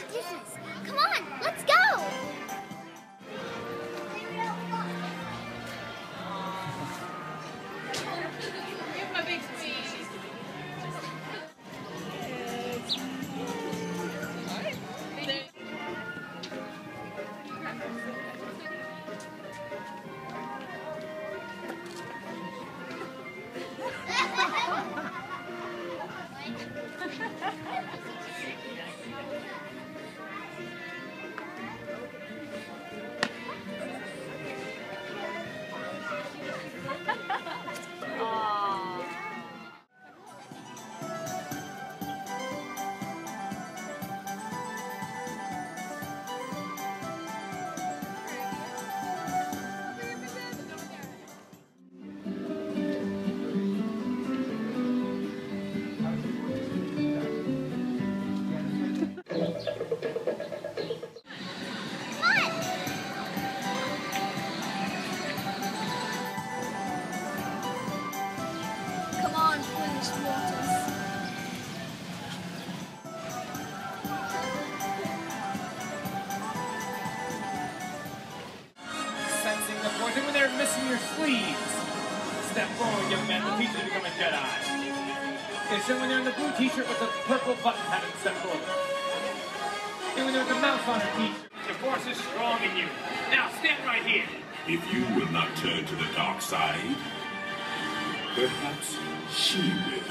excuses. Come on, let's go! Give him a big squeeze. Even when they're missing your sleeves, step forward, young man. The teacher to become a Jedi. It's then when they're in the blue t-shirt with the purple button pattern, step forward. And when there's a mouse on her t-shirt. The force is strong in you. Now stand right here. If you will not turn to the dark side, perhaps she will.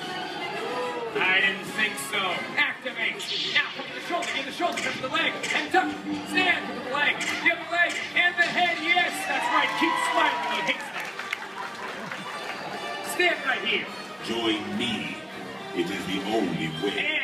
I didn't think so. Activate. Now come to the shoulder, give the shoulder, come to the leg, and tuck. Stand to the leg, give the leg, and the head. Yes, that's right. Keep smiling when he hates that. Stand right here. Join me. It is the only way.